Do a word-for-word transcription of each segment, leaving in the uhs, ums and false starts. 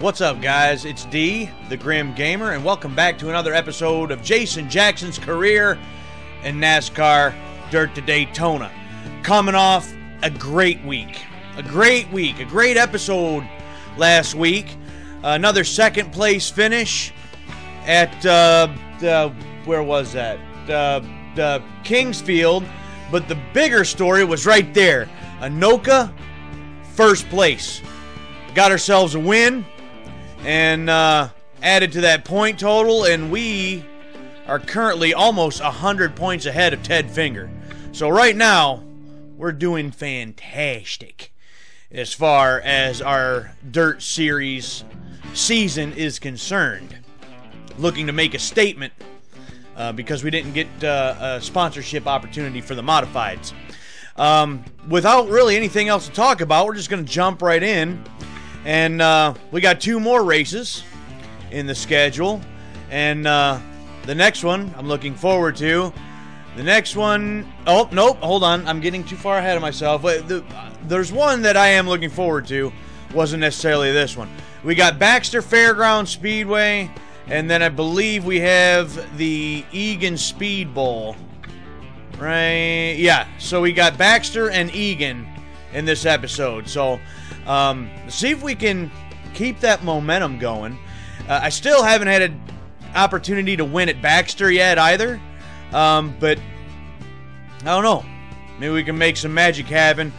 What's up, guys? It's D, the Grim Gamer, and welcome back to another episode of Jason Jackson's career in NASCAR Dirt to Daytona. Coming off a great week. A great week. A great episode last week. Uh, another second place finish at, uh, uh, where was that? Uh, uh, Kingsfield. But the bigger story was right there. Anoka, first place. Got ourselves a win. And uh, added to that point total, and we are currently almost one hundred points ahead of Ted Finger. So right now, we're doing fantastic as far as our Dirt Series season is concerned. Looking to make a statement uh, because we didn't get uh, a sponsorship opportunity for the Modifieds. Um, without really anything else to talk about, we're just going to jump right in. And uh, we got two more races in the schedule. And uh, the next one I'm looking forward to. The next one... Oh, nope. Hold on. I'm getting too far ahead of myself. There's one that I am looking forward to. Wasn't necessarily this one. We got Baxter Fairground Speedway. And then I believe we have the Egan Speed Bowl. Right? Yeah. So we got Baxter and Egan in this episode. So... Um, see if we can keep that momentum going. Uh, I still haven't had an opportunity to win at Baxter yet either, um, but I don't know. Maybe we can make some magic happen.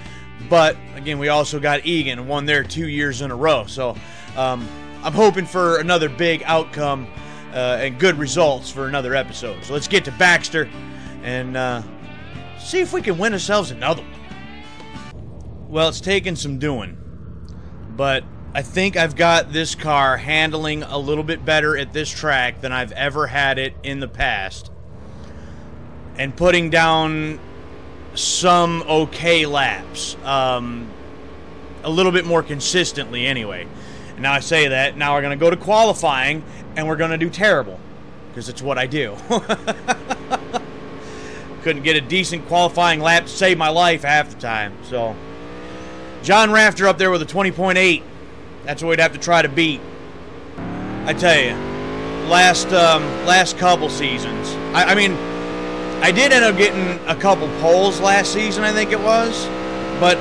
But again, we also got Egan and won there two years in a row. So um, I'm hoping for another big outcome uh, and good results for another episode. So let's get to Baxter and uh, see if we can win ourselves another one. Well, it's taken some doing. But I think I've got this car handling a little bit better at this track than I've ever had it in the past. And putting down some okay laps. Um, a little bit more consistently anyway. And now I say that, now we're going to go to qualifying and we're going to do terrible. Because it's what I do. Couldn't get a decent qualifying lap to save my life half the time, so... John Rafter up there with a twenty point eight. That's what we'd have to try to beat. I tell you, last um, last couple seasons. I, I mean, I did end up getting a couple poles last season, I think it was. But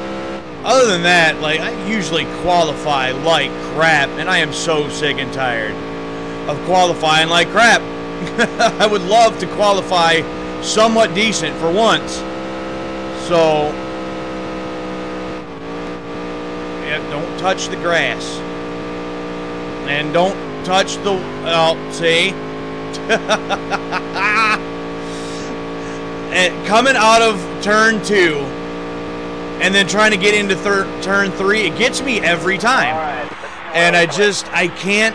other than that, like I usually qualify like crap, and I am so sick and tired of qualifying like crap. I would love to qualify somewhat decent for once. So. Don't touch the grass. And don't touch the... Oh, see? And coming out of turn two and then trying to get into turn three, it gets me every time. Right. And I just... I can't...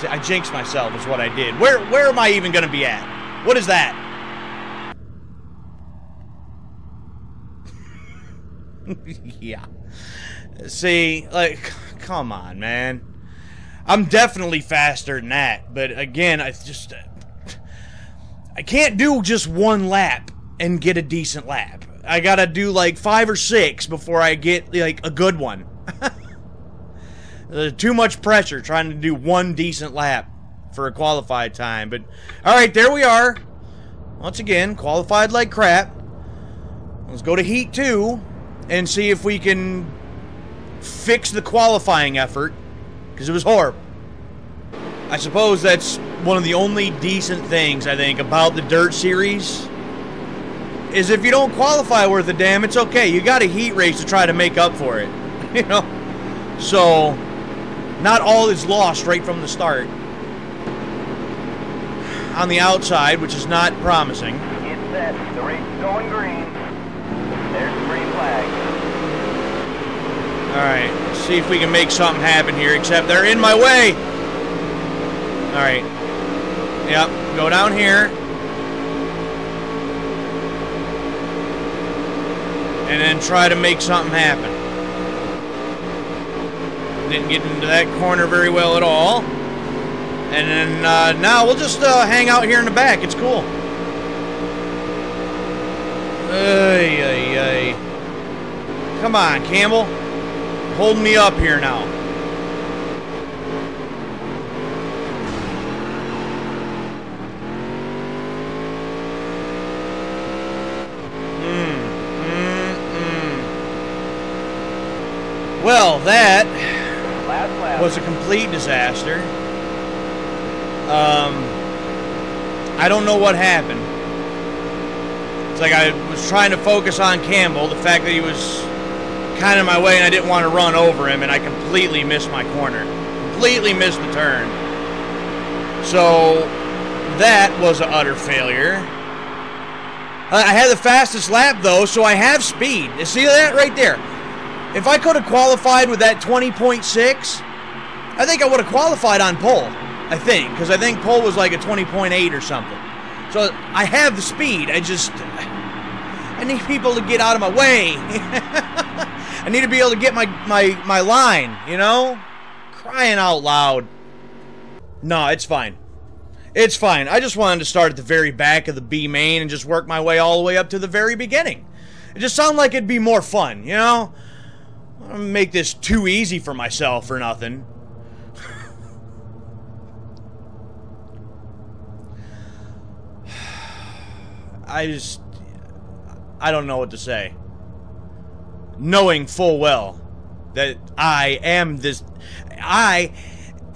See, I jinxed myself is what I did. Where, where am I even going to be at? What is that? Yeah. See, like, come on, man. I'm definitely faster than that. But, again, I just... I can't do just one lap and get a decent lap. I gotta do, like, five or six before I get, like, a good one. Too much pressure trying to do one decent lap for a qualified time. But, all right, there we are. Once again, qualified like crap. Let's go to Heat two. And see if we can fix the qualifying effort, because it was horrible. I suppose that's one of the only decent things, I think, about the Dirt Series, is if you don't qualify worth a damn, it's okay. You got a heat race to try to make up for it, you know? So, not all is lost right from the start. On the outside, which is not promising. Get set. The race is going green. There's green flag. Alright, see if we can make something happen here, except they're in my way! Alright. Yep, go down here. And then try to make something happen. Didn't get into that corner very well at all. And then, uh, now we'll just uh, hang out here in the back, it's cool. Ay, ay, ay. Come on, Campbell. holding me up here now. Mm-mm. Well, that was a complete disaster. Um, I don't know what happened. It's like I was trying to focus on Campbell, the fact that he was kind of my way and I didn't want to run over him, and I completely missed my corner. Completely missed the turn. So that was an utter failure. I had the fastest lap though, so I have speed. You see that right there? If I could have qualified with that twenty point six, I think I would have qualified on pole. I think, because I think pole was like a twenty point eight or something. So I have the speed. I just, I need people to get out of my way. I need to be able to get my, my, my line, you know? Crying out loud. No, it's fine. It's fine. I just wanted to start at the very back of the B main and just work my way all the way up to the very beginning. It just sounded like it'd be more fun, you know? I don't want to make this too easy for myself or nothing. I just, I don't know what to say. Knowing full well that I am this, I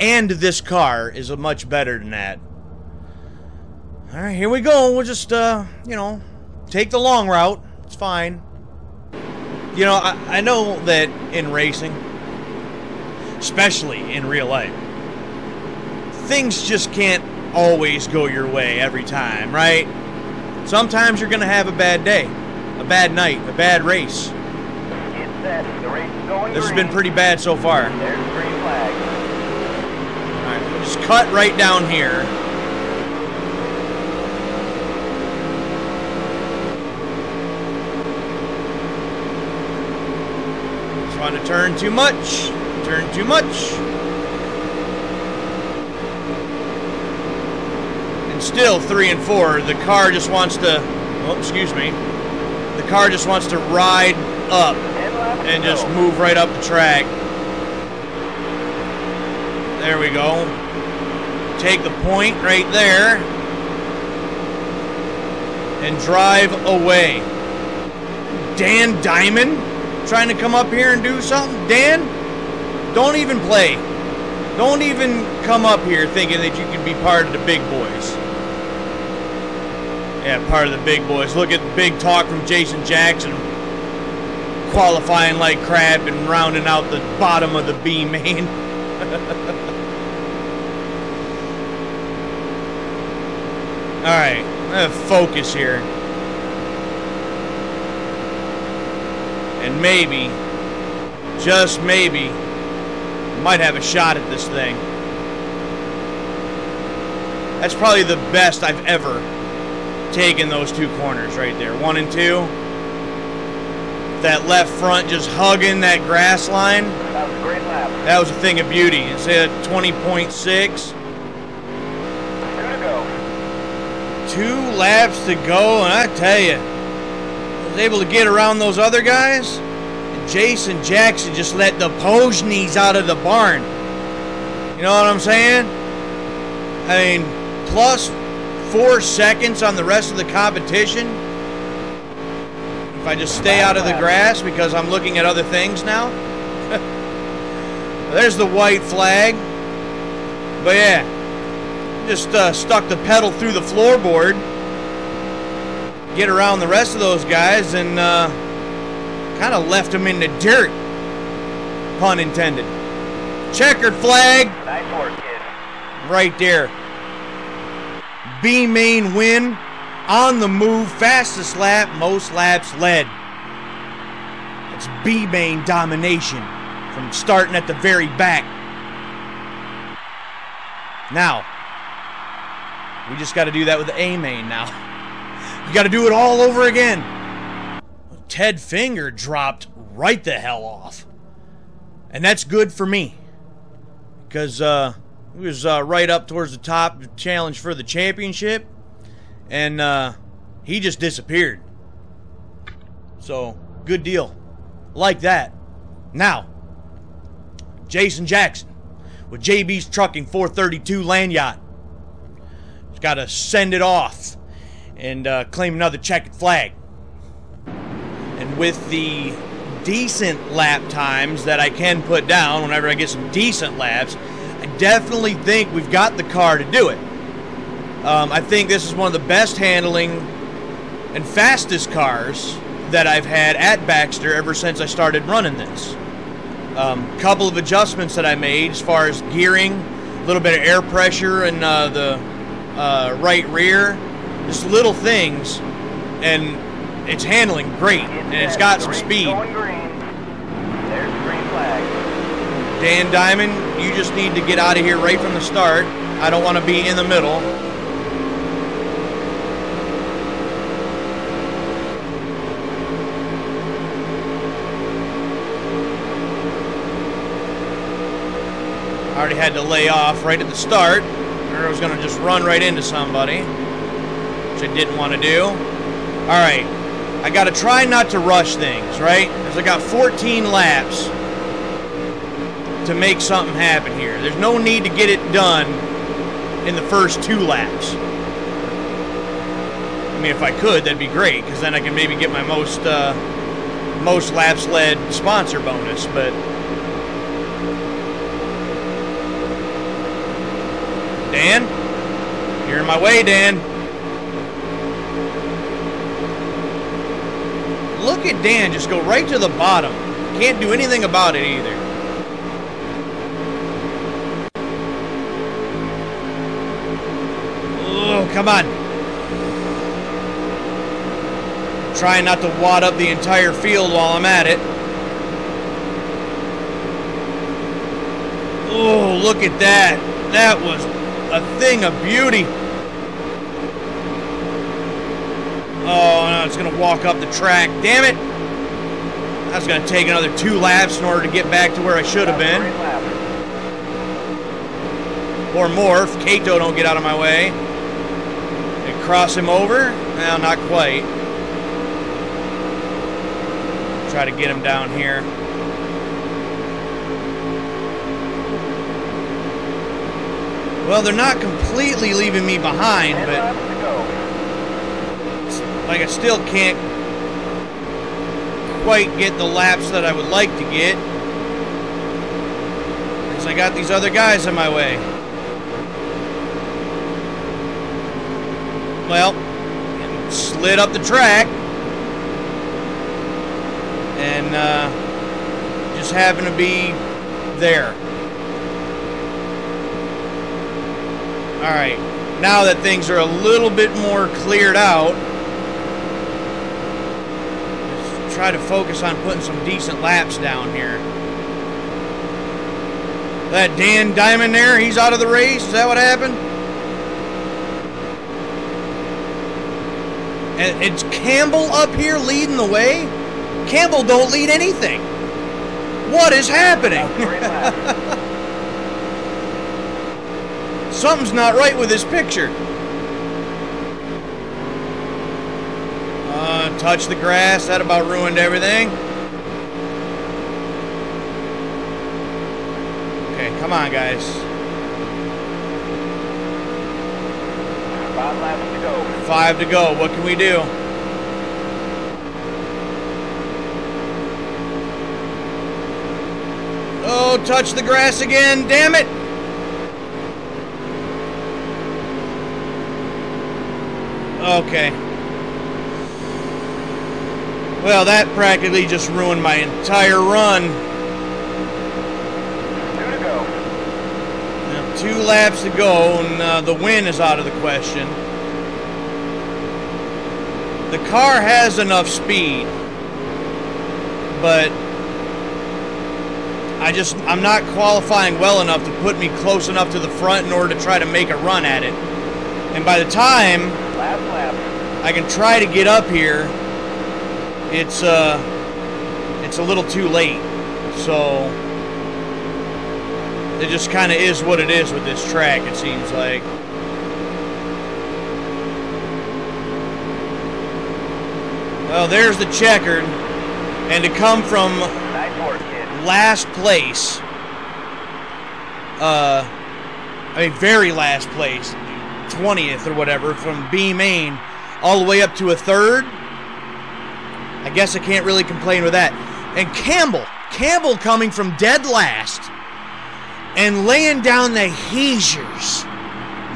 and this car is a much better than that. All right, here we go. We'll just, uh, you know, take the long route. It's fine. You know, I, I know that in racing, especially in real life, things just can't always go your way every time, right? Sometimes you're going to have a bad day, a bad night, a bad race. Get set. The race is going. This has been pretty bad so far. There's the green flag. All right, we'll just cut right down here. Just want to turn too much. Turn too much. Still three and four. The car just wants to, oh, excuse me. The car just wants to ride up and just move right up the track. There we go. Take the point right there and drive away. Dan Diamond trying to come up here and do something. Dan, don't even play. Don't even come up here thinking that you can be part of the big boys. Yeah, part of the big boys. Look at the big talk from Jason Jackson. Qualifying like crap and rounding out the bottom of the B main. Alright, I'm going to focus here. And maybe, just maybe, might have a shot at this thing. That's probably the best I've ever taking those two corners right there. One and two. That left front just hugging that grass line. That was a great lap. That was a thing of beauty. It's at twenty point six. Two to go. Two laps to go, and I tell you, I was able to get around those other guys. And Jason Jackson just let the Posneys out of the barn. You know what I'm saying? I mean, plus four seconds on the rest of the competition. If I just stay out of the grass because I'm looking at other things now. There's the white flag. But yeah, just uh, stuck the pedal through the floorboard. Get around the rest of those guys and uh, kind of left them in the dirt. Pun intended. Checkered flag. Nice work, kid. Right there. B main win, on the move, fastest lap, most laps led. It's B main domination from starting at the very back. Now, we just got to do that with the A main now. You got to do it all over again. Ted Finger dropped right the hell off. And that's good for me. Because, uh... he was uh, right up towards the top, challenge for the championship, and uh, he just disappeared. So, good deal. Like that. Now, Jason Jackson with J B's Trucking four thirty-two Lanyard. He's got to send it off and uh, claim another checkered flag. And with the decent lap times that I can put down whenever I get some decent laps, I definitely think we've got the car to do it. Um, I think this is one of the best handling and fastest cars that I've had at Baxter ever since I started running this. Um, couple of adjustments that I made as far as gearing, a little bit of air pressure in uh, the uh, right rear, just little things, and it's handling great, and it's got some speed. There's the green flag. Dan Diamond, you just need to get out of here right from the start. I don't want to be in the middle. I already had to lay off right at the start, or I was going to just run right into somebody, which I didn't want to do. All right. I got to try not to rush things, right? Because I got fourteen laps to make something happen here. There's no need to get it done in the first two laps. I mean, if I could, that'd be great, because then I can maybe get my most, uh, most laps led sponsor bonus, but... Dan? You're in my way, Dan. Look at Dan just go right to the bottom. Can't do anything about it either. Oh, come on. I'm trying not to wad up the entire field while I'm at it. Oh, look at that. That was a thing of beauty. Oh, no, it's going to walk up the track. Damn it. I was going to take another two laps in order to get back to where I should have been. Or more, if Kato don't get out of my way. And cross him over. No, not quite. Try to get him down here. Well, they're not completely leaving me behind, but... like, I still can't quite get the laps that I would like to get, because I got these other guys in my way. Well, and slid up the track, and uh, just happened to be there. All right, now that things are a little bit more cleared out, try to focus on putting some decent laps down here. That Dan Diamond there, he's out of the race. Is that what happened? And it's Campbell up here leading the way. Campbell don't lead anything. What is happening? Something's not right with this picture. Touch the grass. That about ruined everything. Okay, come on, guys. Five laps to go. Five to go. What can we do? Oh, touch the grass again. Damn it. Okay. Well, that practically just ruined my entire run. Two to go. Now, two laps to go, and uh, the win is out of the question. The car has enough speed, but I just I'm not qualifying well enough to put me close enough to the front in order to try to make a run at it. And by the time lap, lap. I can try to get up here, it's uh it's a little too late, so it just kind of is what it is with this track, it seems like. Well, there's the checkered, and to come from last place uh, I mean, very last place, twentieth or whatever, from B Main all the way up to a third. I guess I can't really complain with that. And Campbell, Campbell coming from dead last and laying down the heisers.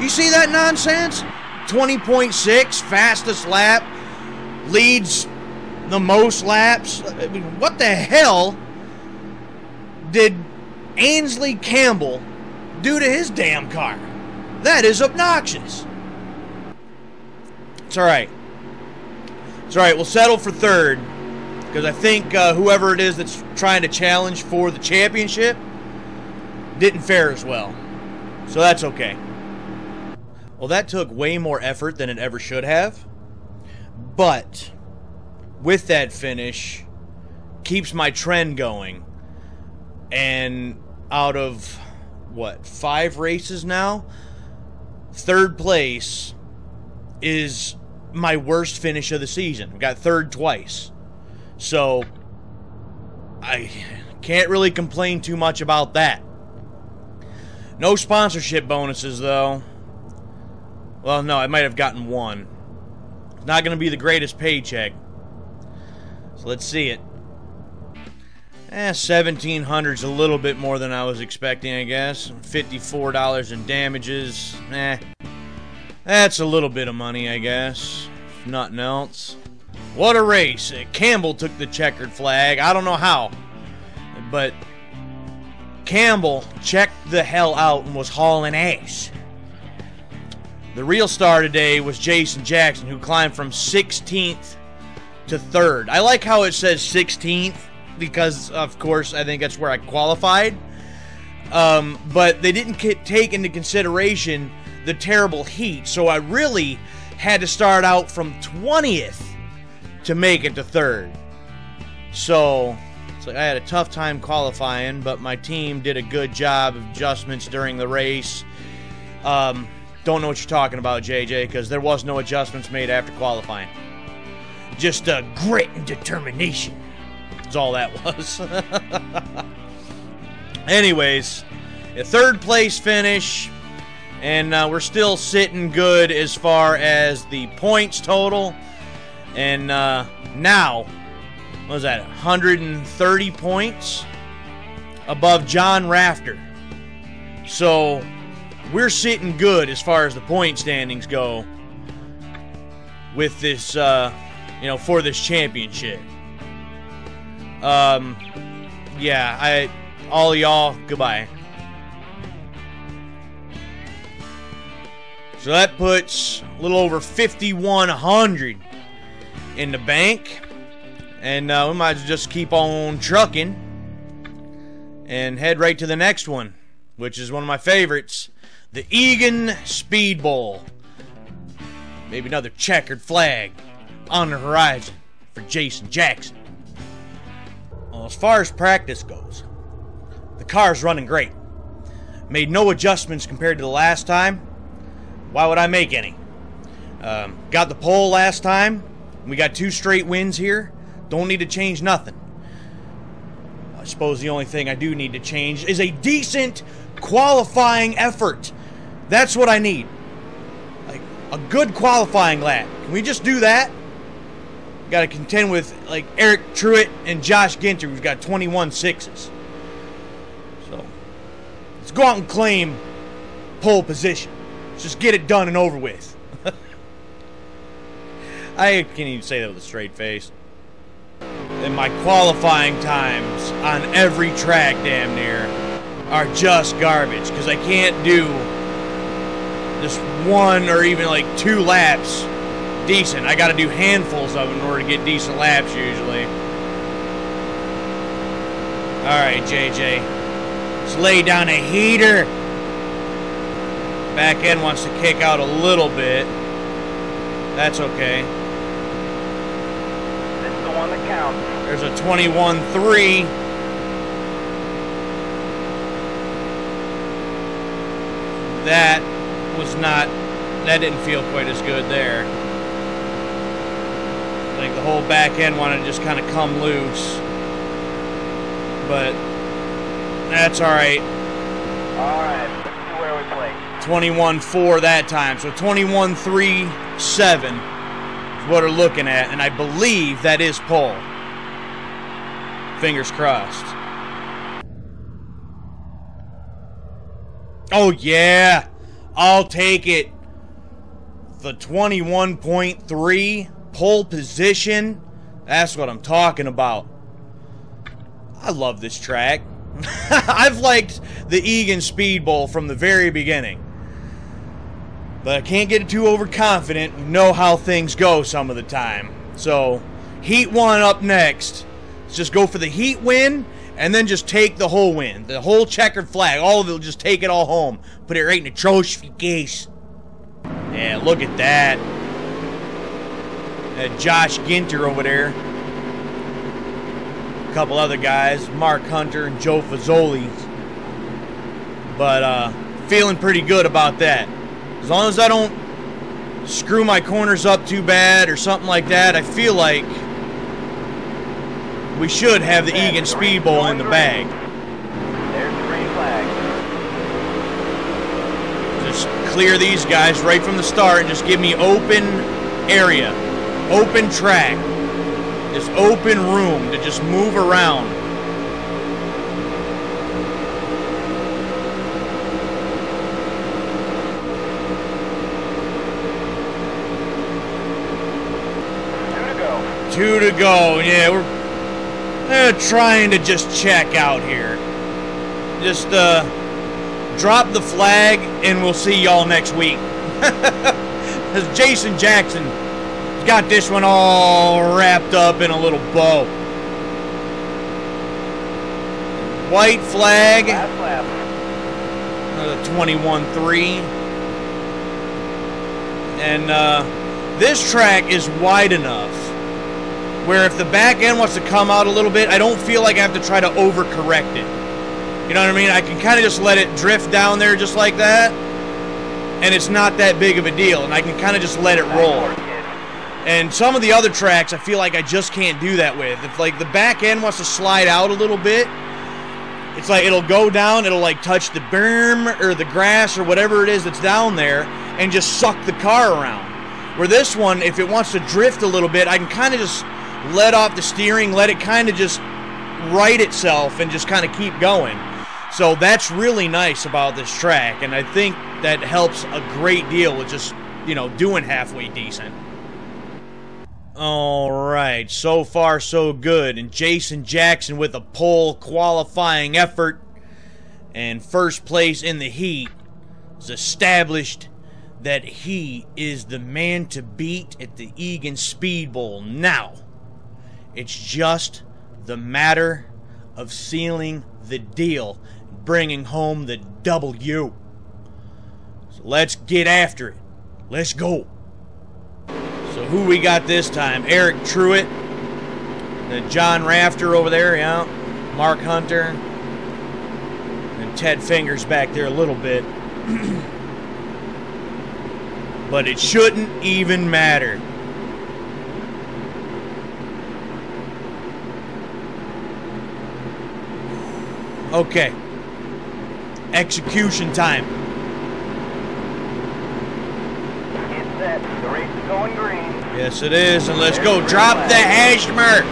You see that nonsense? twenty point six, fastest lap, leads the most laps. I mean, what the hell did Ansley Campbell do to his damn car? That is obnoxious. It's all right. It's all right. We'll settle for third because I think uh, whoever it is that's trying to challenge for the championship didn't fare as well. So that's okay. Well, that took way more effort than it ever should have. But with that finish, keeps my trend going. And out of, what, five races now? Third place is my worst finish of the season. I've got third twice. So I can't really complain too much about that. No sponsorship bonuses, though. Well, no, I might have gotten one. It's not going to be the greatest paycheck. So let's see it. Eh, seventeen hundred's a little bit more than I was expecting, I guess. fifty-four dollars in damages. Eh. That's a little bit of money, I guess. If nothing else. What a race. Campbell took the checkered flag. I don't know how. But Campbell checked the hell out and was hauling ass. The real star today was Jason Jackson, who climbed from sixteenth to third. I like how it says sixteenth because, of course, I think that's where I qualified. Um, but they didn't take into consideration the terrible heat, so I really had to start out from twentieth to make it to third. So, it's like I had a tough time qualifying, but my team did a good job of adjustments during the race. Um... Don't know what you're talking about, J J, because there was no adjustments made after qualifying. Just uh, grit and determination. That's all that was. Anyways, a third place finish, and uh, we're still sitting good as far as the points total. And uh, now, what was that, one hundred thirty points above John Rafter. So we're sitting good as far as the point standings go with this, uh, you know, for this championship. Um, yeah, I, all y'all, goodbye. So that puts a little over fifty-one hundred in the bank. And uh, we might just keep on trucking and head right to the next one, which is one of my favorites. The Egan Speed Bowl. Maybe another checkered flag on the horizon for Jason Jackson. Well, as far as practice goes, the car's running great. Made no adjustments compared to the last time. Why would I make any? Um, got the pole last time. We got two straight wins here. Don't need to change nothing. I suppose the only thing I do need to change is a decent qualifying effort. That's what I need. Like, a good qualifying lap. Can we just do that? Got to contend with, like, Eric Truitt and Josh Ginter, who's got twenty-one sixes. So, let's go out and claim pole position. Let's just get it done and over with. I can't even say that with a straight face. And my qualifying times on every track, damn near, are just garbage, because I can't do just one or even like two laps decent. I got to do handfuls of them in order to get decent laps usually. Alright, J J. Let's lay down a heater. Back end wants to kick out a little bit. That's okay. This is the one that counts. There's a twenty-one three. That was not, that didn't feel quite as good there. I think the whole back end wanted to just kind of come loose. But that's all right. Alright, let's see where we play. twenty-one four that time, so twenty-one three seven is what we're looking at, and I believe that is pole. Fingers crossed. Oh yeah, I'll take it. The twenty-one point three pole position. That's what I'm talking about. I love this track. I've liked the Egan Speed Bowl from the very beginning. But I can't get too overconfident. You know how things go some of the time. So, Heat one up next. Let's just go for the Heat win, and then just take the whole win. The whole checkered flag. All of it, just take it all home. Put it right in the trophy case. Yeah, look at that. That Josh Ginter over there. Couple other guys, Mark Hunter and Joe Fazzoli, but uh, feeling pretty good about that. As long as I don't screw my corners up too bad or something like that, I feel like we should have the Egan Speed Bowl in the bag. There's the green flag. Just clear these guys right from the start and just give me open area, open track. This open room to just move around. Two to go. Two to go. Yeah, we're eh, trying to just check out here. Just uh, drop the flag, and we'll see y'all next week. As Jason Jackson got this one all wrapped up in a little bow. White flag. Another twenty-one three. And uh, this track is wide enough where if the back end wants to come out a little bit, I don't feel like I have to try to overcorrect it. You know what I mean? I can kind of just let it drift down there just like that. And it's not that big of a deal. And I can kind of just let it roll. And some of the other tracks, I feel like I just can't do that with. If, like, the back end wants to slide out a little bit, it's like it'll go down, it'll, like, touch the berm or the grass or whatever it is that's down there and just suck the car around. Where this one, if it wants to drift a little bit, I can kind of just let off the steering, let it kind of just right itself and just kind of keep going. So that's really nice about this track, and I think that helps a great deal with just, you know, doing halfway decent. All right, so far so good, and Jason Jackson with a pole qualifying effort and first place in the heat has established that he is the man to beat at the Egan Speed Bowl. Now, it's just the matter of sealing the deal, bringing home the W. So let's get after it. Let's go. So who we got this time? Eric Truitt, then John Rafter over there, yeah, Mark Hunter, and Ted Finger's back there a little bit. But it shouldn't even matter. Okay. Execution time. Get set. The race is going green. Yes, it is, and let's go. Drop the hash mark.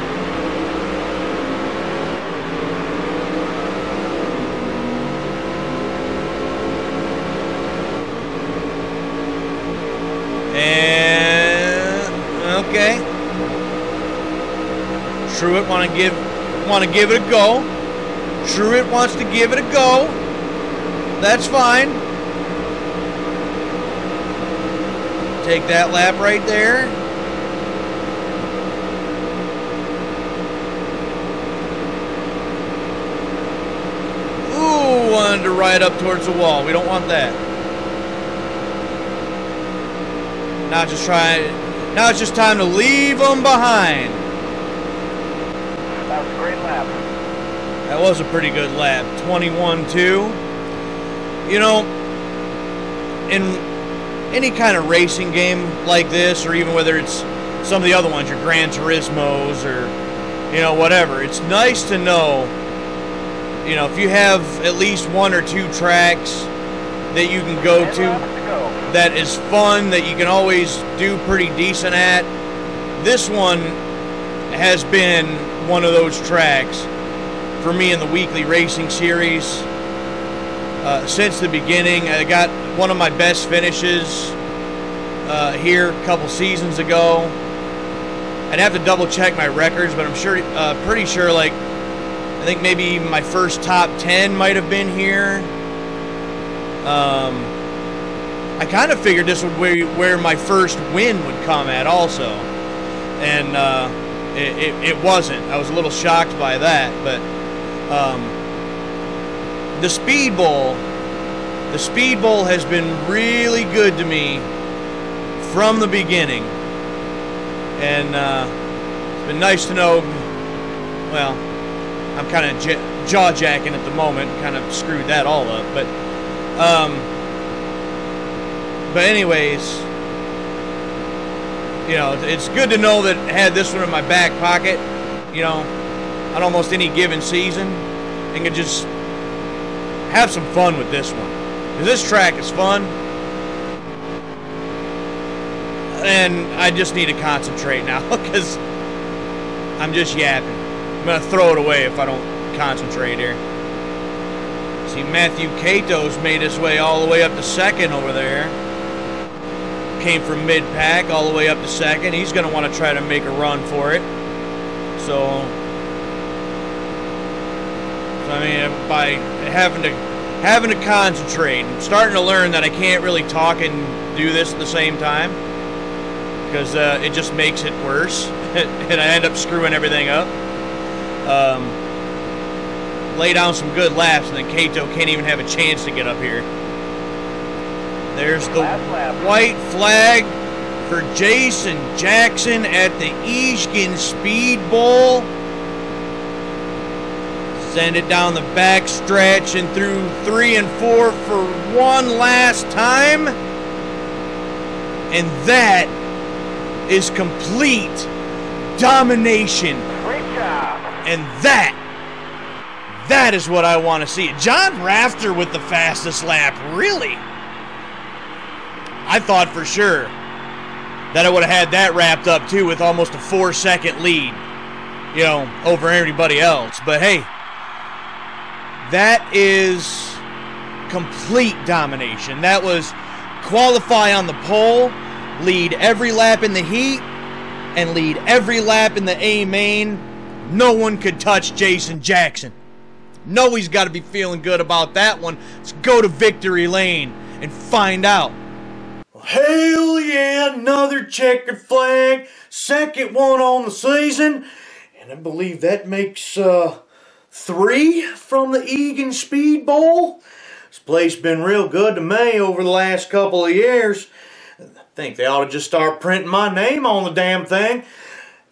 And okay, Truitt want to give want to give it a go. Truitt wants to give it a go. That's fine. Take that lap right there. Wanted to ride up towards the wall. We don't want that. Now just try. Now it's just time to leave them behind. That was a great lap. That was a pretty good lap. twenty-one two. You know, in any kind of racing game like this, or even whether it's some of the other ones, your Gran Turismos or, you know, whatever, it's nice to know you know, if you have at least one or two tracks that you can go to that is fun, that you can always do pretty decent at, this one has been one of those tracks for me in the weekly racing series uh, since the beginning. I got one of my best finishes uh, here a couple seasons ago. I'd have to double check my records, but I'm sure, uh, pretty sure, like, I think maybe my first top ten might have been here. Um, I kind of figured this would be where my first win would come at also. And uh, it, it, it wasn't. I was a little shocked by that. But um, the Speed Bowl, the Speed Bowl has been really good to me from the beginning. And uh, it's been nice to know, well, I'm kind of j jaw-jacking at the moment, kind of screwed that all up. But, um, but anyways, you know, it's good to know that I had this one in my back pocket, you know, on almost any given season, and could just have some fun with this one. Because this track is fun. And I just need to concentrate now because I'm just yapping. I'm going to throw it away if I don't concentrate here. See, Matthew Cato's made his way all the way up to second over there. Came from mid-pack all the way up to second. He's going to want to try to make a run for it. So, so I mean, by having to, having to concentrate, I'm starting to learn that I can't really talk and do this at the same time, because uh, it just makes it worse, and I end up screwing everything up. Um, lay down some good laps, and then Cato can't even have a chance to get up here. There's the white flag for Jason Jackson at the Egan Speed Bowl. Send it down the back stretch and through three and four for one last time. And that is complete domination. Great job. And that, that is what I want to see. John Rafter with the fastest lap, really? I thought for sure that I would have had that wrapped up too with almost a four second lead, you know, over everybody else. But hey, that is complete domination. That was qualify on the pole, lead every lap in the heat, and lead every lap in the A main. No one could touch Jason Jackson. No, he's got to be feeling good about that one. Let's go to victory lane and find out. Well, hell yeah, another checkered flag. Second one on the season. And I believe that makes uh, three from the Egan Speed Bowl. This place been real good to me over the last couple of years. I think they ought to just start printing my name on the damn thing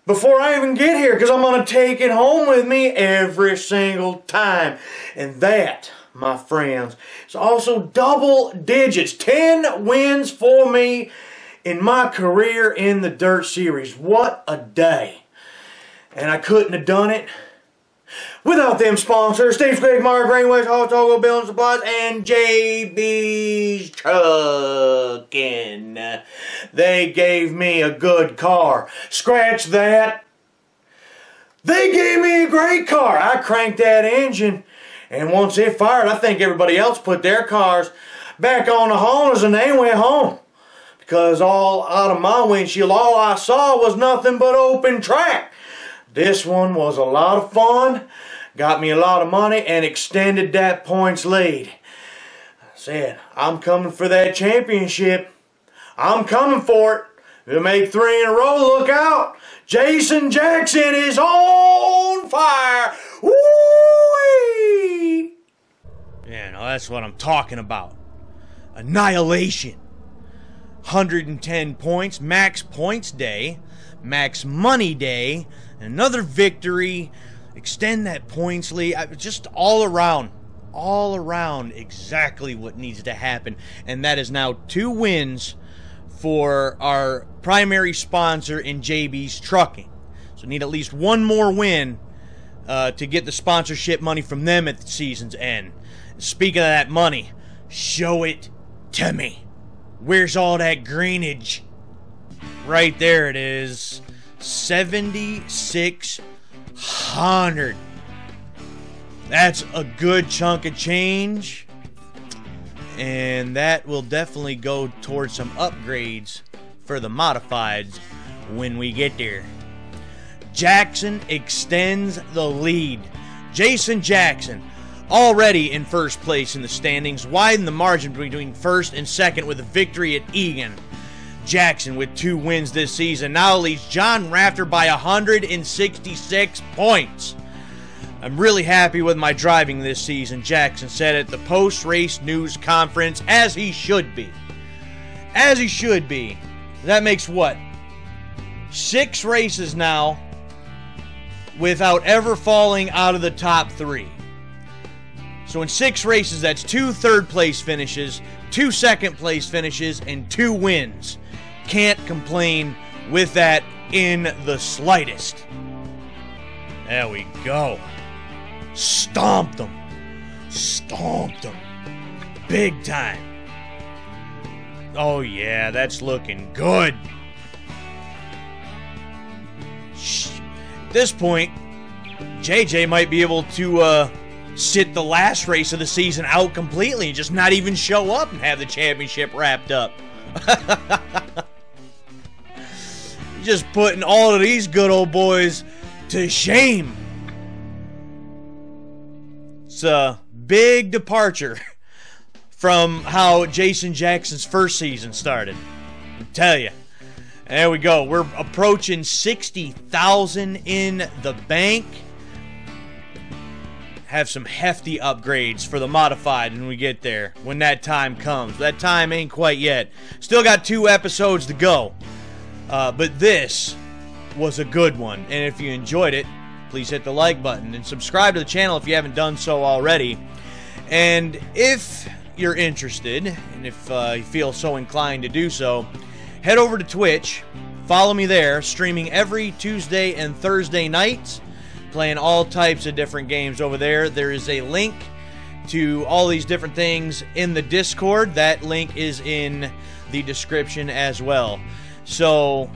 before I even get here, because I'm going to take it home with me every single time. And that, my friends, is also double digits. Ten wins for me in my career in the Dirt Series. What a day. And I couldn't have done it without them sponsors: Steve Scraggs, Mario Greenways, Hot Togo, Bill's Supplies, and J B's Trucking. They gave me a good car. Scratch that. They gave me a great car. I cranked that engine, and once it fired, I think everybody else put their cars back on the Hondas and they went home. Because all out of my windshield, all I saw was nothing but open track. This one was a lot of fun, got me a lot of money, and extended that points lead. I said, I'm coming for that championship. I'm coming for it. We'll make three in a row, look out. Jason Jackson is on fire. Woo-wee! Yeah, no, that's what I'm talking about. Annihilation. one hundred ten points, max points day, max money day, and another victory, extend that points lead. I, just all around, all around exactly what needs to happen. And that is now two wins for our primary sponsor in J B's Trucking. So need at least one more win uh, to get the sponsorship money from them at the season's end. Speaking of that money, show it to me. Where's all that greenage? Right there it is. seventy-six hundred. That's a good chunk of change. And that will definitely go towards some upgrades for the modifieds when we get there. Jackson extends the lead. Jason Jackson, already in first place in the standings, widen the margin between first and second with a victory at Egan. Jackson, with two wins this season, now leads John Rafter by one hundred sixty-six points. I'm really happy with my driving this season, Jackson said at the post-race news conference, as he should be. As he should be. That makes what? Six races now without ever falling out of the top three. So in six races, that's two third-place finishes, two second-place finishes, and two wins. Can't complain with that in the slightest. There we go. Stomped them. Stomped them. Big time. Oh, yeah, that's looking good. Shh. At this point, J J might be able to, uh... sit the last race of the season out completely and just not even show up and have the championship wrapped up. Just putting all of these good old boys to shame. It's a big departure from how Jason Jackson's first season started. I tell you. There we go. We're approaching sixty thousand in the bank. Have some hefty upgrades for the modified when we get there, when that time comes. That time ain't quite yet. Still got two episodes to go. Uh, but this was a good one. And if you enjoyed it, please hit the like button and subscribe to the channel if you haven't done so already. And if you're interested, and if uh, you feel so inclined to do so, head over to Twitch. Follow me there, streaming every Tuesday and Thursday nights. Playing all types of different games over there. There is a link to all these different things in the Discord. That link is in the description as well. So,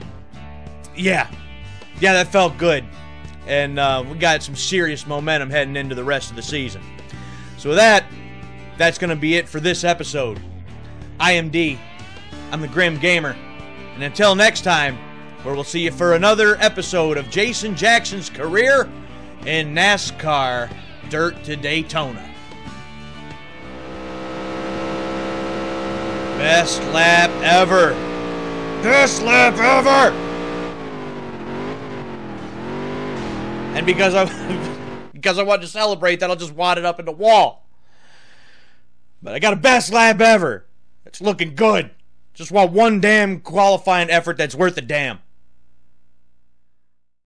yeah. Yeah, that felt good. And uh, we got some serious momentum heading into the rest of the season. So with that, that's going to be it for this episode. I am D. I'm the Grim Gamer. And until next time, where we'll see you for another episode of Jason Jackson's career in NASCAR Dirt to Daytona. Best lap ever. Best lap ever. And because I because I wanted to celebrate that, I'll just wad it up in the wall. But I got a best lap ever. It's looking good. Just want one damn qualifying effort that's worth a damn.